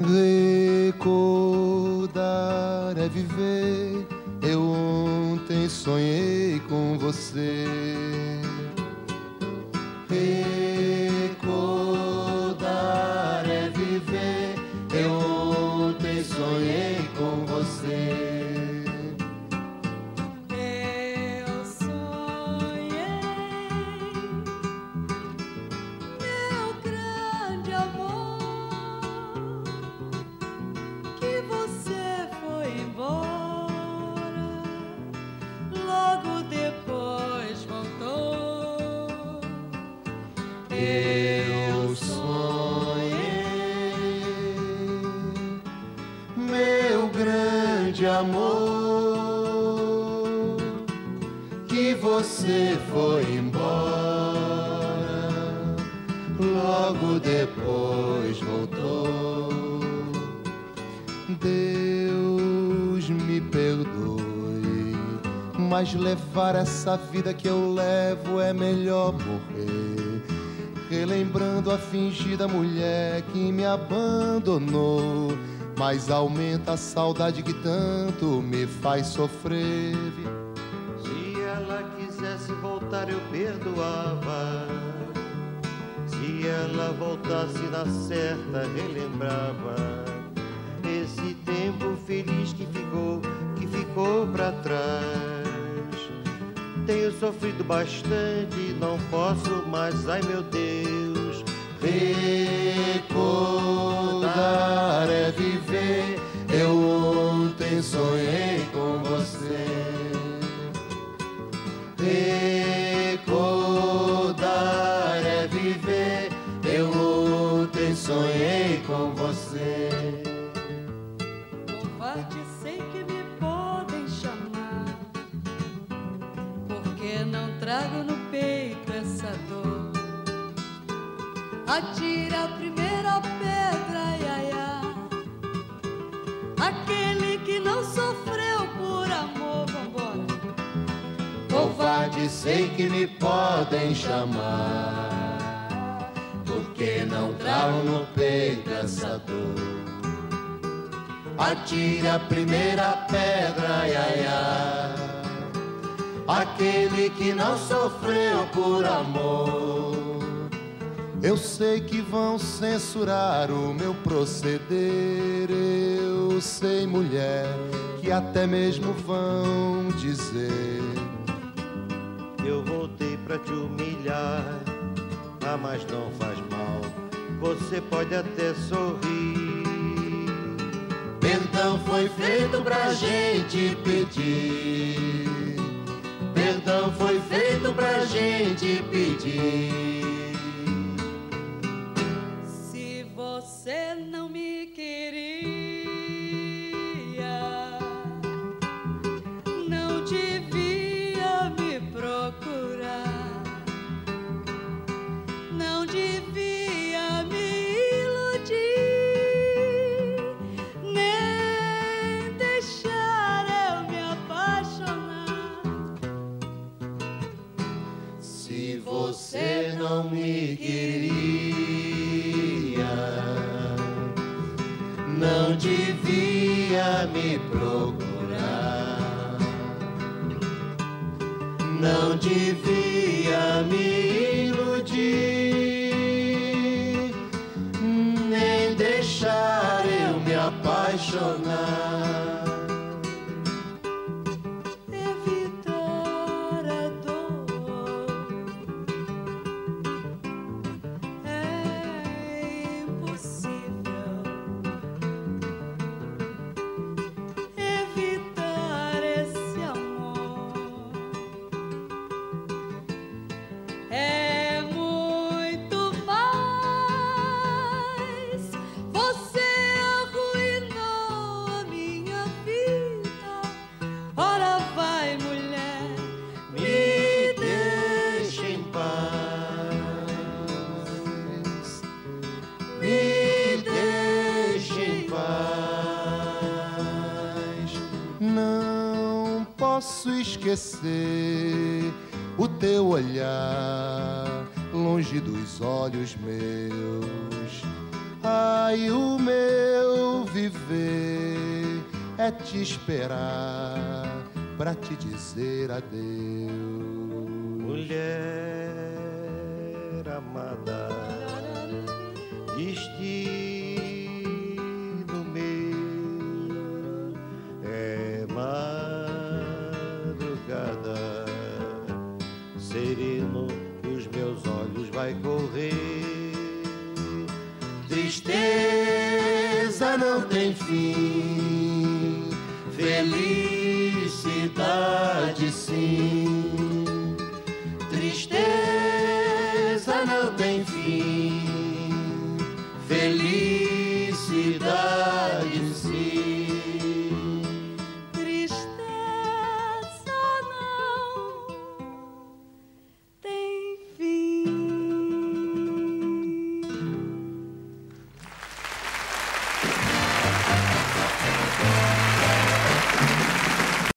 Recordar é viver. Eu ontem sonhei com você. Recordar é viver. Eu ontem sonhei com você. Eu sonhei, meu grande amor, que você foi embora, logo depois voltou. Deus me perdoe, mas levar essa vida que eu levo é melhor morrer. Relembrando a fingida mulher que me abandonou, mas aumenta a saudade que tanto me faz sofrer. Se ela quisesse voltar eu perdoava, se ela voltasse na certa relembrava esse tempo feliz que ficou pra trás. Tenho sofrido bastante, não posso mais, ai meu Deus. Recordar é viver, eu ontem sonhei com você. Recordar é viver, eu ontem sonhei com você. Covarde, sei que me podem chamar, porque não trago no peito essa dor. Atira a primeira pedra, ai, ai, ai, aquele que não sofreu por amor. Vambora. Covarde, sei que me podem chamar, porque não trago no peito essa dor. Atira a primeira pedra, ai, ai, ai, aquele que não sofreu por amor. Eu sei que vão censurar o meu proceder. Eu sei, mulher, que até mesmo vão dizer: eu voltei pra te humilhar. Ah, mas não faz mal, você pode até sorrir. Perdão foi feito pra gente pedir, perdão foi feito pra gente pedir. Se você não me queria, não devia me procurar, não devia me iludir, nem deixar eu me apaixonar. Se você não me queria, não devia me procurar, não devia me iludir, nem deixar eu me apaixonar. Posso esquecer o teu olhar longe dos olhos meus. Pai, o meu viver é te esperar pra te dizer adeus. Mulher amada, destino meu é madrugada, sereno dos meus olhos vai correr. Tristeza não tem fim, felicidade sim.